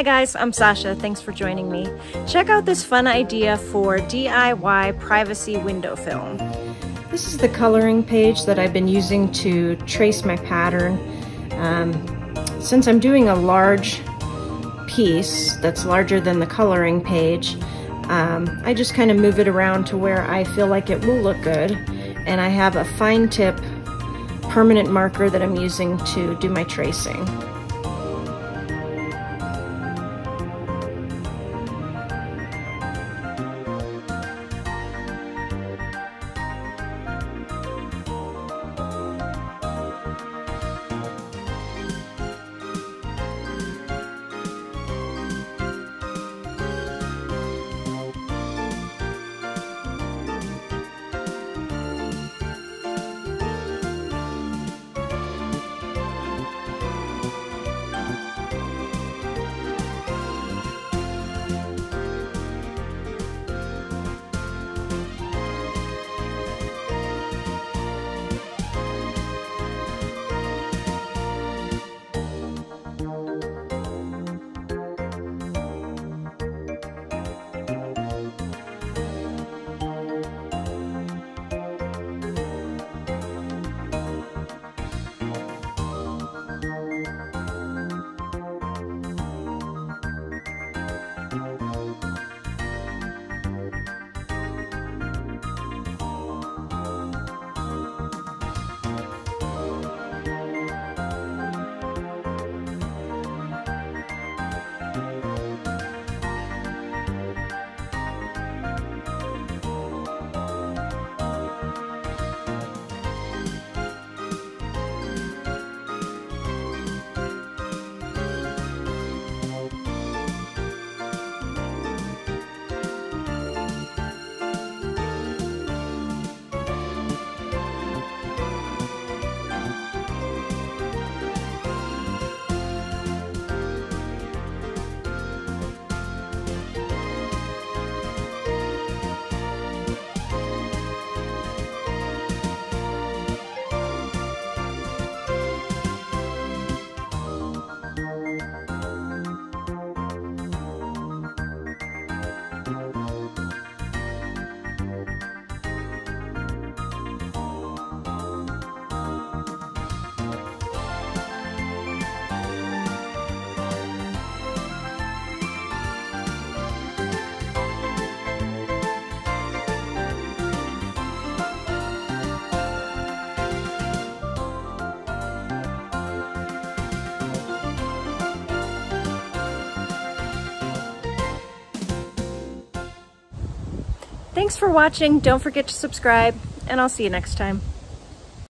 Hi guys, I'm Sasha. Thanks for joining me. Check out this fun idea for DIY privacy window film. This is the coloring page that I've been using to trace my pattern. Since I'm doing a large piece that's larger than the coloring page, I just kind of move it around to where I feel like it will look good. And I have a fine tip permanent marker that I'm using to do my tracing. Thanks for watching, don't forget to subscribe, and I'll see you next time.